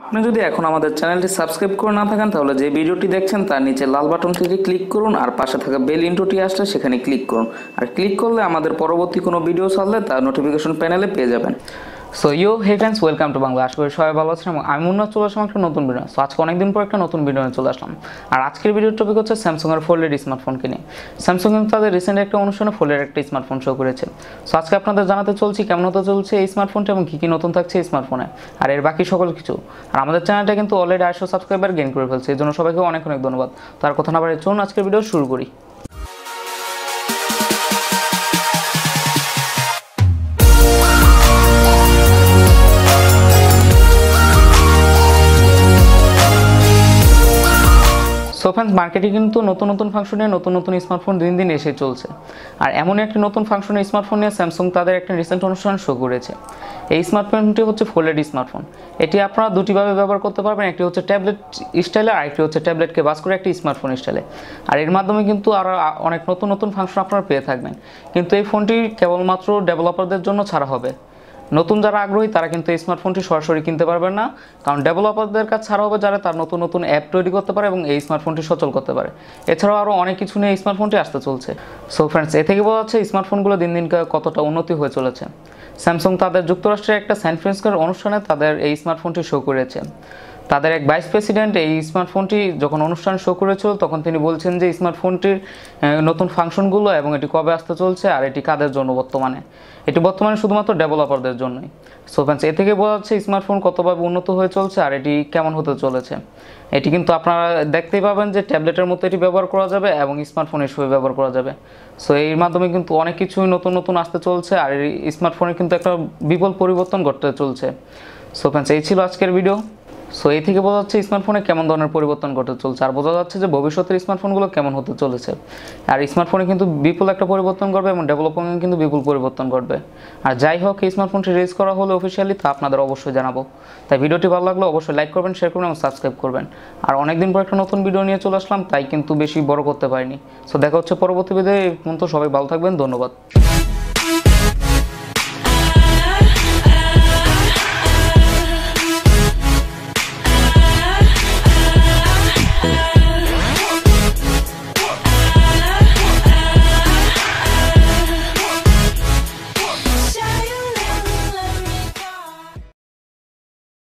আপনি যদি এখন আমাদের চ্যানেলটি সাবস্ক্রাইব করে না থাকেন তাহলে যে ভিডিওটি দেখছেন তার নিচে লাল বাটনটিতে ক্লিক করুন আর পাশে থাকা বেল আইকনটি আসলে সেখানে ক্লিক করুন আর ক্লিক করলে আমাদের পরবর্তী কোনো ভিডিও ছাড়লে তার নোটিফিকেশন প্যানেলে পেয়ে যাবেন। So you hey friends, welcome to Bangla. আশা করি সবাই ভালো আছেন এবং আমি মুন্না চলে আসলাম একটা নতুন ভিডিও। সো আজকে অনেকদিন পর একটা নতুন ভিডিও নিয়ে চলে আসলাম আর আজকের ভিডিওর টপিক হচ্ছে স্যামসাংয়ের ফোল্ডেড স্মার্টফোন কিনে। স্যামসাং কিন্তু তাদের রিসেন্ট একটা অনুষ্ঠানে ফোল্ডেড একটা স্মার্টফোন শো করেছে। সো আজকে আপনাদের জানাতে চলছি কেমন হতে চলছে এই স্মার্টফোনটা এবং কী কী নতুন থাকছে এই স্মার্টফোনে আর এর বাকি সকল কিছু। আর আমাদের চ্যানেলটা কিন্তু অলরেডি 800 সাবস্ক্রাইবার গেইন করে ফেলছে, এই জন্য সবাইকে অনেক অনেক ধন্যবাদ। তার কথা না বাড়িয়ে চলুন আজকের ভিডিও শুরু করি। সো ফ্রেন্ডস, মার্কেটে কিন্তু নতুন নতুন ফাংশনে নতুন নতুন স্মার্টফোন দিন দিন এসে চলছে আর এমনই একটি নতুন ফাংশনের স্মার্টফোন নিয়ে স্যামসাং তাদের একটা রিসেন্ট অনুষ্ঠান শো করেছে। এই স্মার্টফোনটি হচ্ছে ফোল্ডেড স্মার্টফোন। এটি আপনারা দুটিভাবে ব্যবহার করতে পারবেন, একটি হচ্ছে ট্যাবলেট স্টাইলে আর একটি হচ্ছে ট্যাবলেটকে বাস করে একটি স্মার্টফোন স্টাইলে। আর এর মাধ্যমে কিন্তু আরও অনেক নতুন নতুন ফাংশন আপনারা পেয়ে থাকবেন, কিন্তু এই ফোনটি কেবলমাত্র ডেভেলপারদের জন্য ছাড়া হবে। নতুন যারা আগ্রহী তারা কিন্তু এই স্মার্টফোনটি সরাসরি কিনতে পারবেন না, কারণ ডেভেলপারদের কাছে ছাড়া হবে যারা তার নতুন নতুন অ্যাপ তৈরি করতে পারে এবং এই স্মার্টফোনটি সচল করতে পারে। এছাড়াও আরও অনেক কিছু নিয়ে এই স্মার্টফোনটি আসতে চলছে। সো ফ্রেন্ডস, এ থেকে বোঝা যাচ্ছে স্মার্টফোনগুলো দিন দিন কতটা উন্নতি হয়ে চলেছে। স্যামসাং তাদের যুক্তরাষ্ট্রের একটা স্যান ফ্রান্সিসকোর অনুষ্ঠানে তাদের এই স্মার্টফোনটি শো করেছে। তাদের এক ভাইস প্রেসিডেন্ট এই স্মার্টফোনটি যখন অনুষ্ঠান শো করেছিল তখন তিনি বলছেন যে স্মার্টফোনটির নতুন ফাংশনগুলো এবং এটি কবে আসতে চলছে আর এটি কাদের জন্য বর্তমানে, এটি বর্তমানে শুধুমাত্র ডেভেলপারদের জন্যই। সো ফ্রেন্ডস, এ থেকে বোঝা যাচ্ছে স্মার্টফোন কতভাবে উন্নত হয়ে চলছে আর এটি কেমন হতে চলেছে। এটি কিন্তু আপনারা দেখতেই পাবেন যে ট্যাবলেটের মতো এটি ব্যবহার করা যাবে এবং স্মার্টফোন হিসেবে ব্যবহার করা যাবে। সো এর মাধ্যমে কিন্তু অনেক কিছুই নতুন নতুন আসতে চলছে আর এই স্মার্টফোনের কিন্তু একটা বিপুল পরিবর্তন ঘটতে চলছে। সো ফ্রেন্ডস, এই ছিল আজকের ভিডিও। সো এই থেকে বোঝা যাচ্ছে স্মার্টফোনে কেমন ধরনের পরিবর্তন ঘটতে চলছে আর বোঝা যাচ্ছে যে ভবিষ্যতের স্মার্টফোনগুলো কেমন হতে চলেছে। আর স্মার্টফোনে কিন্তু বিপুল একটা পরিবর্তন ঘটবে এবং ডেভেলপমেন্টে কিন্তু বিপুল পরিবর্তন ঘটবে। আর যাই হোক, এই স্মার্টফোনটি রিলিজ করা হলে অফিসিয়ালি তা আপনাদের অবশ্যই জানাবো। তাই ভিডিওটি ভালো লাগলে অবশ্যই লাইক করবেন, শেয়ার করবেন এবং সাবস্ক্রাইব করবেন। আর অনেকদিন পর একটা নতুন ভিডিও নিয়ে চলে আসলাম, তাই কিন্তু বেশি বড় করতে পারিনি। সো দেখা হচ্ছে পরবর্তী ভিডিওতে। এই পর্যন্ত সবাই ভালো থাকবেন, ধন্যবাদ।